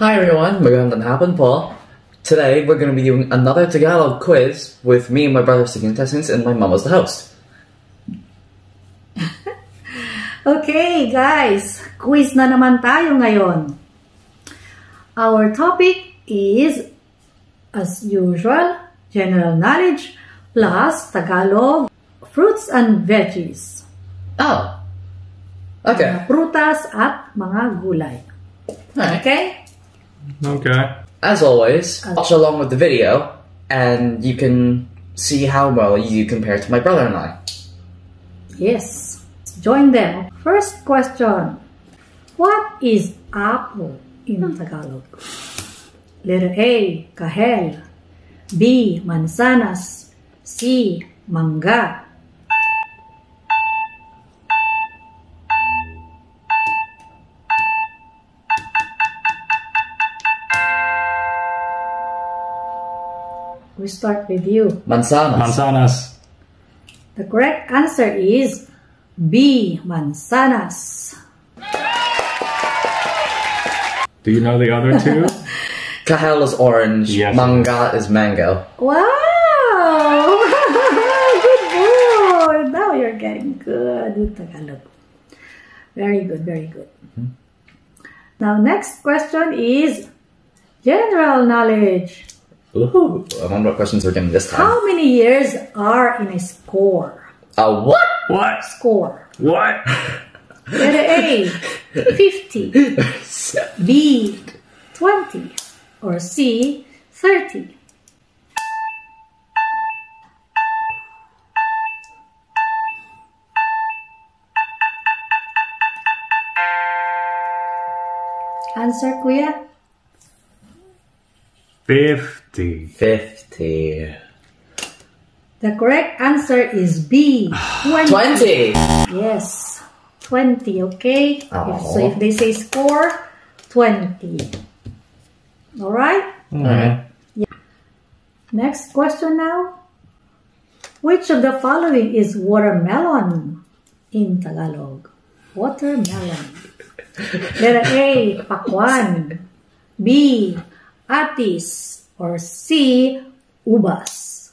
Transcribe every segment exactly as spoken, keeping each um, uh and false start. Hi everyone, magandang hapon po. Today we're going to be doing another Tagalog quiz with me and my brother as the contestants and my mom as the host. Okay guys, quiz na naman tayo ngayon. Our topic is, as usual, general knowledge plus Tagalog fruits and veggies. Oh! Okay. Mga prutas at mga gulay. Right. Okay? Okay. As always, okay. Watch along with the video and you can see how well you compare to my brother and I. Yes. Join them. First question. What is apple in hmm. Tagalog? Letter A, kahel. B, manzanas. C, mangga. We start with you. Manzanas. Manzanas. The correct answer is B, manzanas. Do you know the other two? Kahel is orange. Yes. Mangga is mango. Wow! Good boy! Now you're getting good with Tagalog. Very good, very good. Mm-hmm. Now next question is general knowledge. Ooh, I wonder what questions we're doing this time. How many years are in a score? A what? What? Score. What? Letter A, fifty. B, twenty. Or C, thirty. Answer, Kuya? Fifty. Fifty. The correct answer is B. Twenty. twenty. Yes. Twenty, okay? If, so if they say score, twenty. Alright? Alright. Yeah. Next question now. Which of the following is watermelon in Tagalog? Watermelon. Letter A, pakwan. B, atis. Or C, ubas.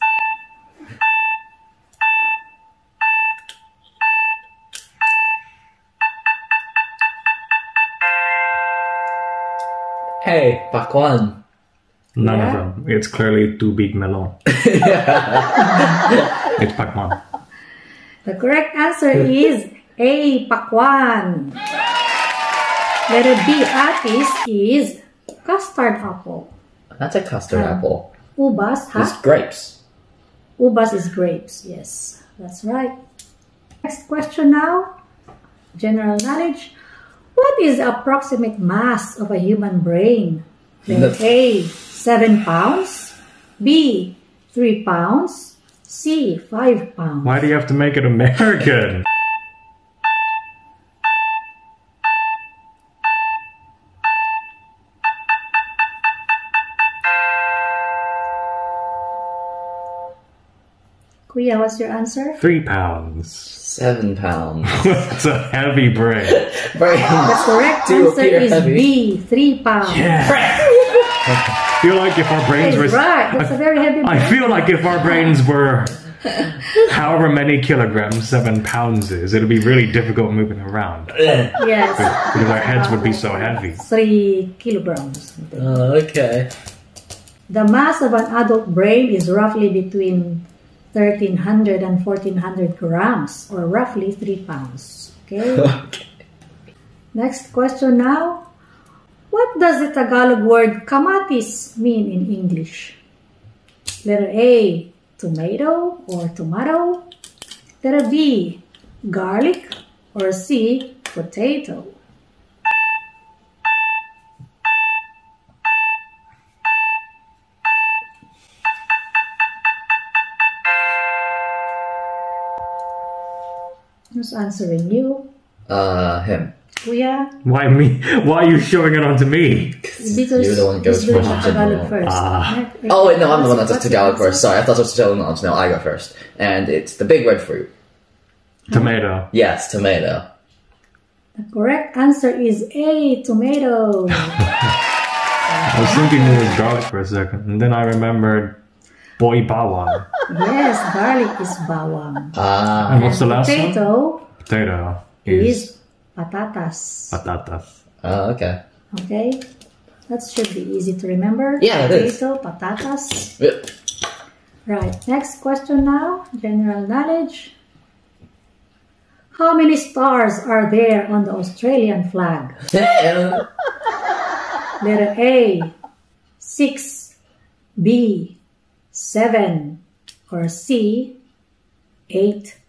Hey, pakwan. None yeah. of them. It's clearly too big melon. It's pakwan. The correct answer is A, pakwan. Letter B, atis is custard apple. That's a custard um, apple. Ubas, huh? It's grapes. Ubas is grapes, yes. That's right. Next question now. General knowledge. What is the approximate mass of a human brain? Letter A, seven pounds. B, three pounds. C, five pounds. Why do you have to make it American? Kuya, what's your answer? Three pounds. Seven pounds. That's a heavy brain. The correct answer is heavy. B, three pounds. Yeah. I feel like if our brains were... Right. That's I, a very heavy brain. I feel like if our brains were however many kilograms, seven pounds is, it would be really difficult moving around. Yes. Because our heads would be so heavy. Three kilograms. Oh, okay. The mass of an adult brain is roughly between thirteen hundred and fourteen hundred grams, or roughly three pounds. Okay? Okay. Next question now. What does the Tagalog word kamatis mean in English? Letter A, tomato or tomato. Letter B, garlic. Or C, potato. Who's answering you? Uh, him. Kuya? Why me? Why are you showing it onto me? Because you're the one who goes first. Tagalog first. Ah. Right? Oh wait, no, I'm the one that took Tagalog first. Sorry, I thought I was telling knowledge. No, I go first. And it's the big red fruit. Tomato. Yes, tomato. The correct answer is A, tomato. I was thinking it was garlic for a second, and then I remembered boy bawang. Yes, garlic is bawang. Ah. And what's the last potato one? Potato. Is, is patatas. Patatas. Oh, okay. Okay. That should be easy to remember. Yeah, potato, it is. Potato, patatas. Yep. Right, next question now. General knowledge. How many stars are there on the Australian flag? Letter A, six, B, seven, or C, eight.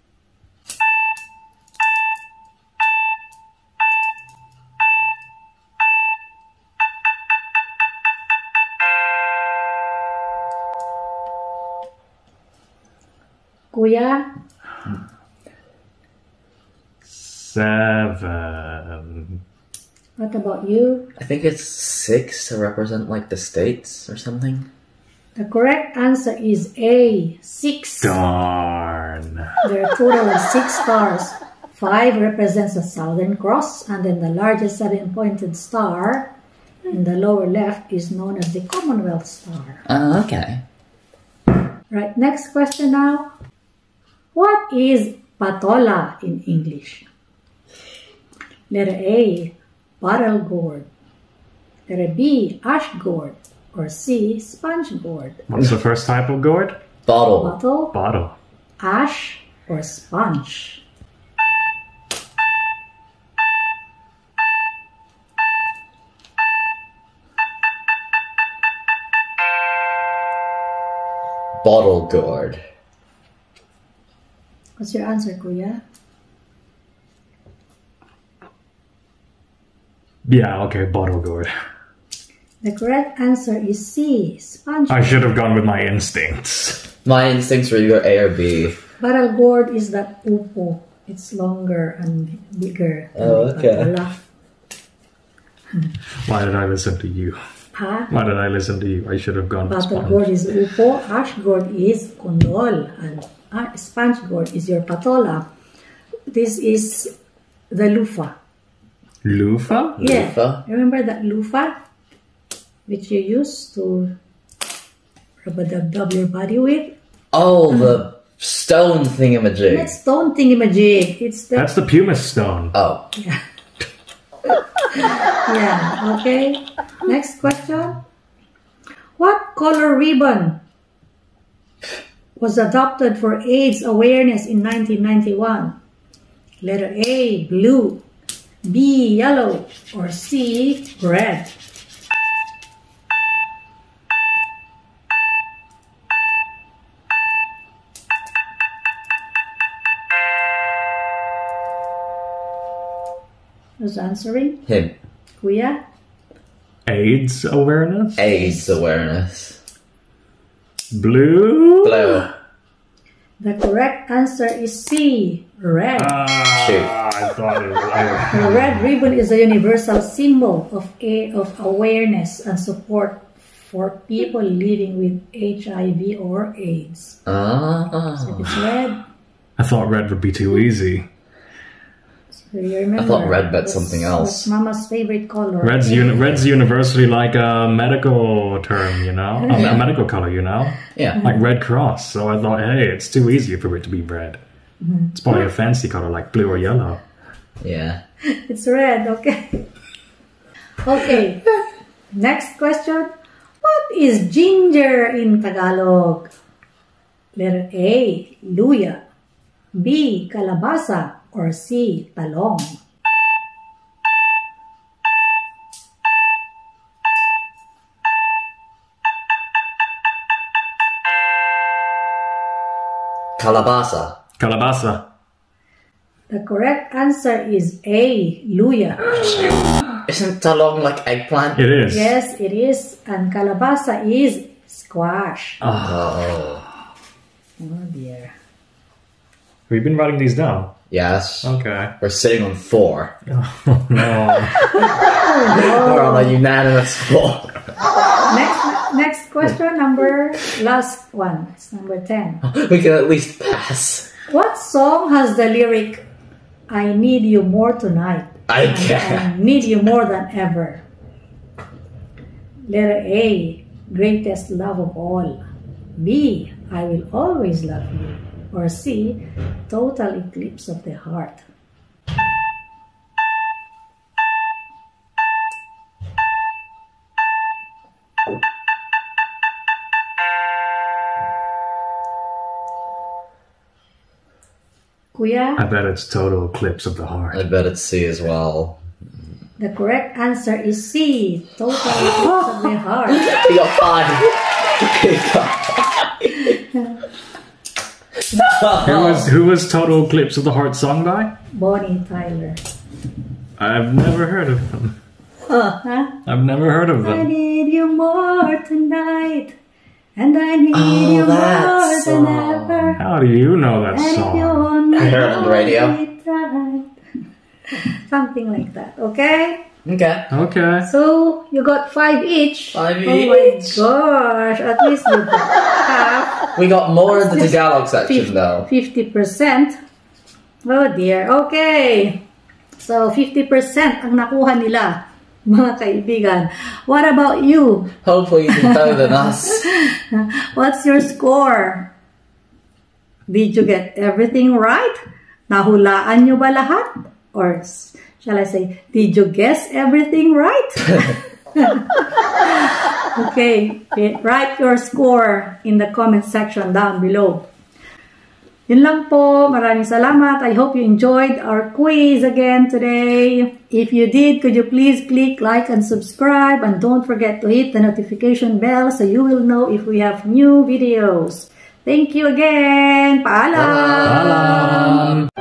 Kuya? Seven. What about you? I think it's six to represent like the states or something. The correct answer is A, six. Darn. There are total of six stars. Five represents the Southern Cross, and then the largest seven-pointed star in the lower left is known as the Commonwealth Star. Oh, okay. Right, next question now. What is patola in English? Letter A, bottle gourd. Letter B, ash gourd. Or C, sponge gourd. What's the first type of gourd? Bottle. Bottle. Bottle. Ash or sponge. Bottle gourd. What's your answer, Kuya? Yeah, okay, bottle gourd. The correct answer is C, sponge gourd. I should have gone with my instincts. My instincts were either A or B. Bottle gourd is that upo. It's longer and bigger. Oh, okay. Why did I listen to you? Huh? Why did I listen to you? I should have gone with sponge. Bottle gourd is upo, ash gourd is condol, and uh, sponge gourd is your patola. This is the loofah. Loofah? Yeah. Loofah. Remember that loofah? Which you used to rub-a-dub-dub your body with? Oh, um, the stone thingamajig. That stone thingamajig. It's the... That's the pumice stone. Oh. Yeah. Yeah, okay. Next question. What color ribbon was adopted for AIDS awareness in nineteen ninety-one? Letter A, blue. B, yellow, or C, red. Who's answering? Him. Kuya? AIDS awareness? AIDS awareness. Blue? Blue. The correct answer is C, red. Ah, shoot. I thought it was red. The red ribbon is a universal symbol of a of awareness and support for people living with H I V or AIDS. Ah. So it's red. I thought red would be too easy. So you remember, I thought red meant something else. Mama's favorite color. Red's, uni red's universally like a medical term, you know? Yeah. A, a medical color, you know? Yeah. Like Red Cross. So I thought, hey, it's too easy for it to be red. Mm-hmm. It's probably a fancy color like blue or yellow. Yeah. It's red, okay. Okay. Next question. What is ginger in Tagalog? Letter A, luya. B, kalabasa. Or C, talong. Kalabasa. Kalabasa. The correct answer is A, luya. Isn't talong like eggplant? It is. Yes, it is. And kalabasa is squash. Oh. Oh dear. We've been writing these down. Yes. Okay. We're sitting on four. Oh, no. Oh. We're on a unanimous four. Next, next question, number last one. It's number ten. We can at least pass. What song has the lyric "I need you more tonight"? I can. I need you more than ever. Letter A, greatest love of all. B, I will always love you. Or C, total eclipse of the heart. Kuya? I bet it's total eclipse of the heart. I bet it's C as well. The correct answer is C, total eclipse of the heart. You're fun. who, was, who was Total Eclipse of the Heart sung by? Bonnie Tyler. I've never heard of them. Uh, huh? I've never heard of them. I need you more tonight. And I need oh, you more song. than ever. How do you know that and song? I heard it on the radio. Something like that, okay? Okay. Okay. So, you got five each. Five oh each. Oh my gosh, at least we got half. We got more in the Tagalog section though. fifty percent. Oh dear, okay. So, fifty percent ang nakuha nila. Mga kaibigan. What about you? Hopefully you did better than us. What's your score? Did you get everything right? Nahulaan nyo ba lahat? Or shall I say, did you guess everything right? Okay, write your score in the comment section down below. Yun lang po. Maraming salamat. I hope you enjoyed our quiz again today. If you did, could you please click like and subscribe, and don't forget to hit the notification bell so you will know if we have new videos. Thank you again. Paalam! Paalam.